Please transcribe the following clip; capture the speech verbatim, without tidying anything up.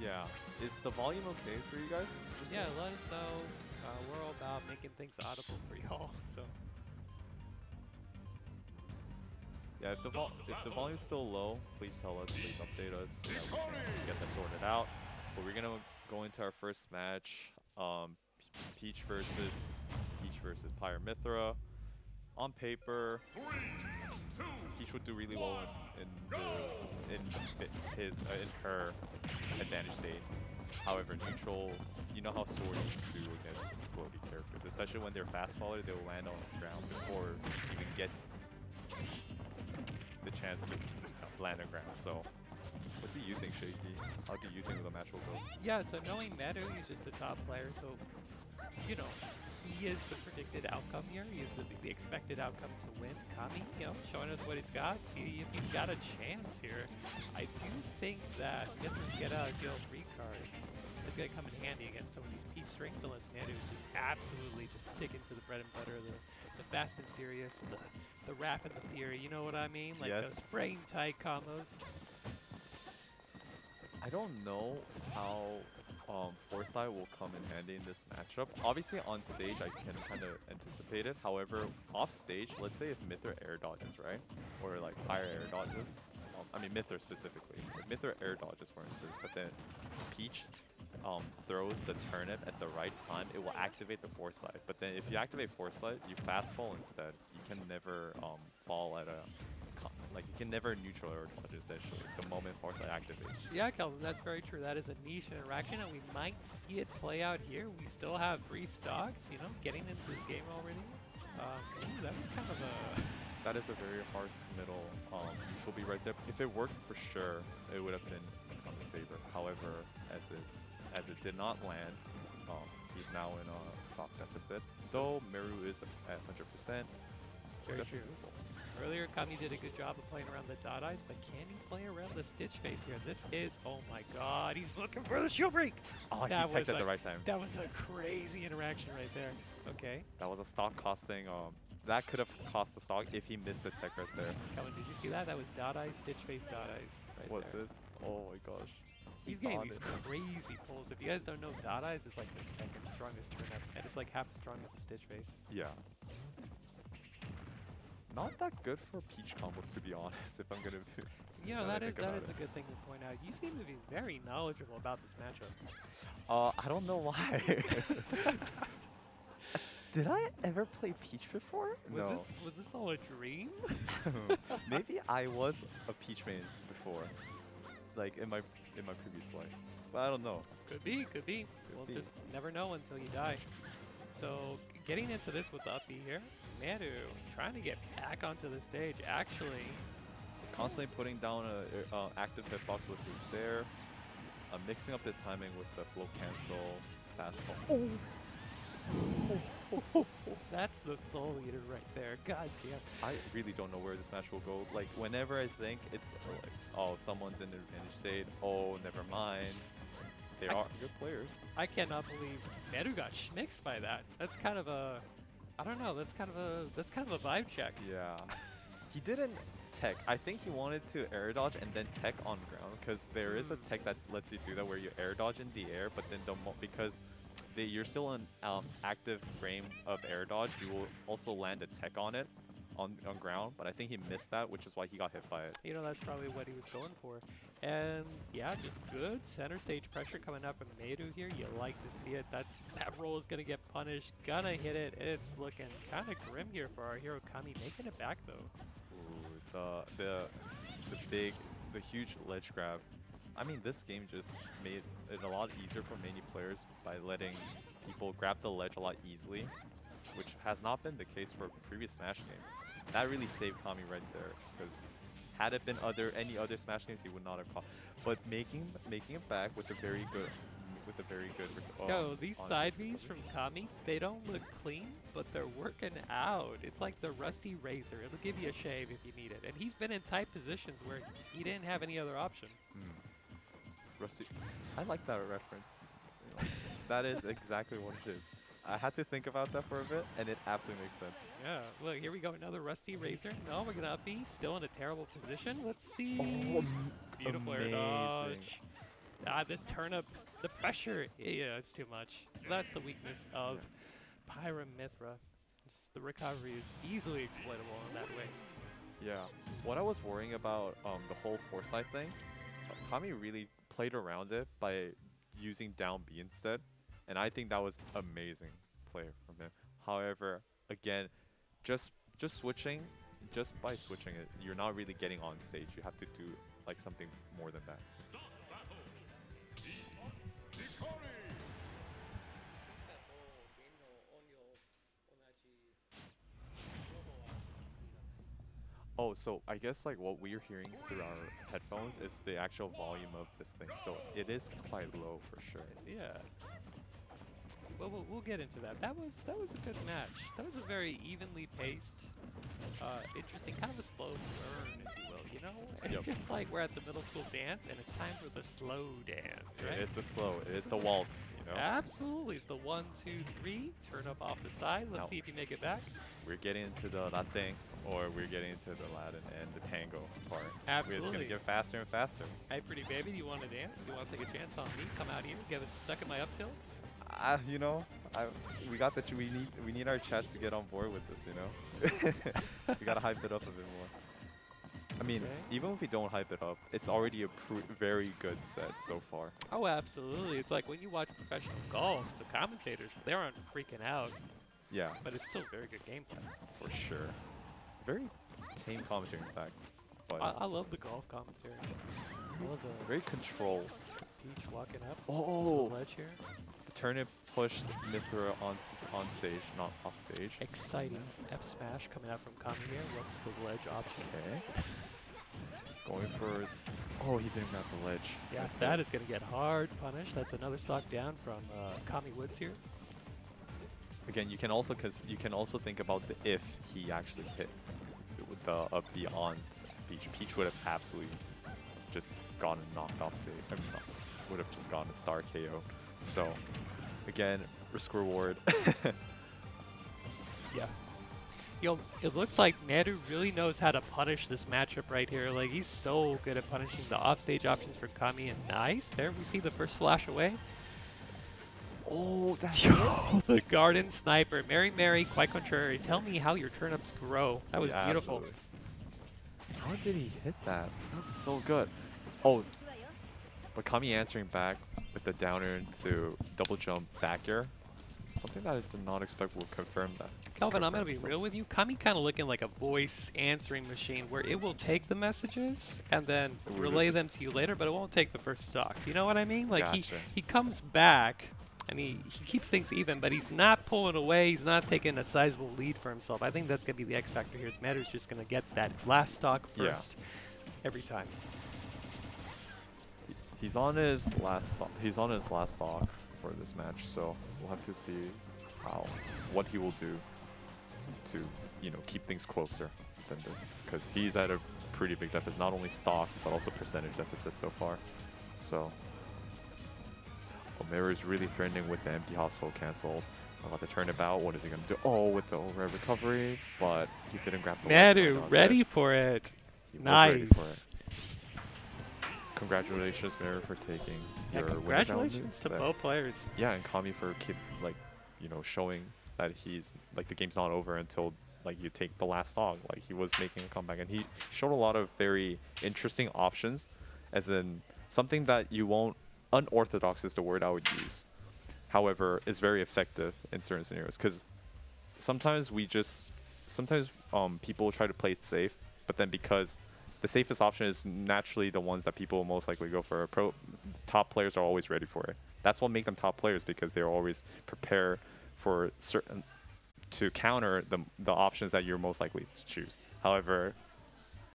Yeah. Is the volume okay for you guys? Just yeah, let us know. Uh, we're all about making things audible for y'all, so. Yeah, if the, vol if the volume's still low, please tell us, please update us, so that we can get that sorted out. But we're gonna go into our first match, um, Peach versus Peach versus Pyra/Mythra. On paper, Peach would do really well in the, in his uh, in her advantage state. However, neutral, you know how swordies do against floaty characters, especially when they're fast faller, they'll land on the ground before even gets the chance to land on ground. So, what do you think, Shaky? How do you think the match will go? Yeah, so knowing Meru, he's just a top player, so, you know, he is the predicted outcome here. He is the, the expected outcome to win. Kami, you know, showing us what he's got. See if he's got a chance here. I do think that Mythra's get a guild three card is going to come in handy against some of these Peach strings, unless Meru is just absolutely just sticking to the bread and butter, the, the fast and furious, the, the rap and the fury, you know what I mean? Like yes. Those brain-tight combos. I don't know how um, Foresight will come in handy in this matchup. Obviously, on stage, I can kind of anticipate it. However, off stage, let's say if Mythra air dodges, right? Or like Pyra air dodges. Um, I mean, Mythra specifically. Like, Mythra air dodges, for instance, but then Peach um, throws the turnip at the right time, it will activate the Foresight. But then if you activate Foresight, you fast fall instead. You can never um, fall at a... Like, you can never neutral air dodge, essentially, the moment Farsight activates. Yeah, Kelvin, that's very true. That is a niche interaction, and we might see it play out here. We still have three stocks, you know, getting into this game already. Um, ooh, that was kind of a... That is a very hard middle. Um, she'll be right there. If it worked, for sure, it would have been on his favor. However, as it, as it did not land, um, he's now in a stock deficit. Though Meru is at one hundred percent. Very true. Earlier, Kami did a good job of playing around the Dot Eyes, but can he play around the Stitch Face here? This is, oh my god, he's looking for the shield break! Oh, he tagged at the right time. That was a crazy interaction right there. Okay. That was a stock costing, um, that could have cost the stock if he missed the tech right there. Kami, did you see that? That was Dot Eyes, Stitch Face, Dot Eyes right was there. Was it? Oh my gosh. He's getting these crazy pulls. If you guys don't know, Dot Eyes is like the second strongest turnip, and it's like half as strong as the Stitch Face. Yeah. Not that good for Peach combos, to be honest, if I'm going to You know, that is, that is a good thing to point out. You seem to be very knowledgeable about this matchup. Uh, I don't know why. Did I ever play Peach before? Was no. This, was this all a dream? Maybe I was a Peach main before, like in my, in my previous life. But I don't know. Could be, could be. Could we'll be. Just never know until you die. So getting into this with the up B here, Meru trying to get back onto the stage, actually. Constantly putting down an uh, active hitbox with his there, uh, mixing up his timing with the flow cancel, fast fall. Oh. Oh, oh, oh. That's the soul eater right there, god damn. I really don't know where this match will go. Like, whenever I think it's like, oh, someone's in the advantage state, oh, never mind. They I are good players. I cannot believe Meru got schmixed by that. That's kind of a, I don't know. That's kind of a that's kind of a vibe check. Yeah, he didn't tech. I think he wanted to air dodge and then tech on ground because there mm. is a tech that lets you do that where you air dodge in the air, but then the mo because they, you're still in um, active frame of air dodge, you will also land a tech on it. On, on ground, but I think he missed that, which is why he got hit by it. You know, that's probably what he was going for. And yeah, just good center stage pressure coming up from Meru here. You like to see it. That's, that roll is going to get punished. Gonna hit it. It's looking kind of grim here for our hero Kami. Making it back, though. Ooh, the, the, the big, the huge ledge grab. I mean, this game just made it a lot easier for many players by letting people grab the ledge a lot easily, which has not been the case for previous Smash games. That really saved Kami right there, because had it been other any other Smash games, he would not have caught. But making making it back with a very good, with a very good. Oh, yo, these side V's from Kami, they don't look clean, but they're working out. It's like the rusty razor; it'll give you a shave if you need it. And he's been in tight positions where he didn't have any other option. Mm. Rusty, I like that reference. That is exactly what it is. I had to think about that for a bit, and it absolutely makes sense. Yeah, look, here we go, another rusty razor. No, we're going to up B, still in a terrible position. Let's see. Oh, beautiful amazing. Air dodge. Ah, this turnip, the pressure, yeah, it's too much. That's the weakness of Pyra/Mythra. The recovery is easily exploitable in that way. Yeah, what I was worrying about um, the whole Foresight thing, Kami really played around it by using down B instead, and I think that was amazing play from him. However, again, just just switching, just by switching it, you're not really getting on stage. You have to do like something more than that. Oh, so I guess like what we're hearing through our headphones is the actual volume of this thing, so it is quite low for sure. Yeah. Well, we'll, we'll get into that. That was that was a good match. That was a very evenly paced, uh, interesting, kind of a slow burn, if you will. You know, yep. It's like we're at the middle school dance, and it's time for the slow dance, right? It is the slow. It is the waltz. You know. Absolutely, it's the one, two, three. Turn up off the side. Let's no. see if you make it back. We're getting into the Latin, or we're getting into the Latin and the tango part. Absolutely. It's gonna get faster and faster. Hey, pretty baby, do you want to dance? You want to take a chance on me? Come out here, get stuck in my up tilt. Uh, you know, I, we got that. We need we need our chats to get on board with this. You know, we gotta hype it up a bit more. I mean, okay. Even if we don't hype it up, it's already a pr very good set so far. Oh, absolutely! It's like when you watch professional golf, the commentators they aren't freaking out. Yeah, but it's still very good gameplay for sure. Very tame commentary, in fact. But I, I love the golf commentary. I love the very controlled. Peach walking up. Oh, to the ledge here. The turnip pushed Mythra onto on stage, not off stage. Exciting F smash coming out from Kami here. What's the ledge option? Okay. Going for. Oh, he didn't have the ledge. Yeah, okay. That is going to get hard punished. That's another stock down from uh, Kami Woods here. Again, you can also cause you can also think about the if he actually hit with the up B on Peach. Peach would have absolutely just gone and knocked off stage. I mean, would have just gotten a star K O. So, again, risk reward. Yeah. Yo, it looks like Meru really knows how to punish this matchup right here. Like, he's so good at punishing the offstage options for Kami, and nice. There we see the first flash away. Oh, that's yo, the garden sniper. Mary, Mary, quite contrary. Tell me how your turnips grow. That was yeah, beautiful. Absolutely. How did he hit that? That's so good. Oh. But Kami answering back with the down air to double jump back air. Something that I did not expect will confirm that. Kelvin, confirm I'm going to be real with you. Kami kind of looking like a voice answering machine where it will take the messages and then relay them to you later, but it won't take the first stock. You know what I mean? Like gotcha. he, he comes back and he, he keeps things even, but he's not pulling away. He's not taking a sizable lead for himself. I think that's going to be the X factor here. Matter's just going to get that last stock first yeah. every time. He's on his last he's on his last stock for this match, so we'll have to see how what he will do to, you know, keep things closer than this, because he's at a pretty big deficit, not only stock but also percentage deficit so far. So Omeru is really threatening with the empty hops full cancels. About to turn about, what is he gonna do? Oh, with the over recovery, but he didn't grab the Meru, ready for it. He nice. Was ready for it. Congratulations, Meru, for taking yeah, your congratulations to both players. Yeah, and Kami for keep like, you know, showing that he's like the game's not over until like you take the last stock. Like he was making a comeback, and he showed a lot of very interesting options, as in something that you won't. Unorthodox is the word I would use. However, it's very effective in certain scenarios because sometimes we just sometimes um, people try to play it safe, but then because the safest option is naturally the ones that people most likely go for. Pro top players are always ready for it. That's what makes them top players, because they're always prepared for certain to counter the the options that you're most likely to choose. However,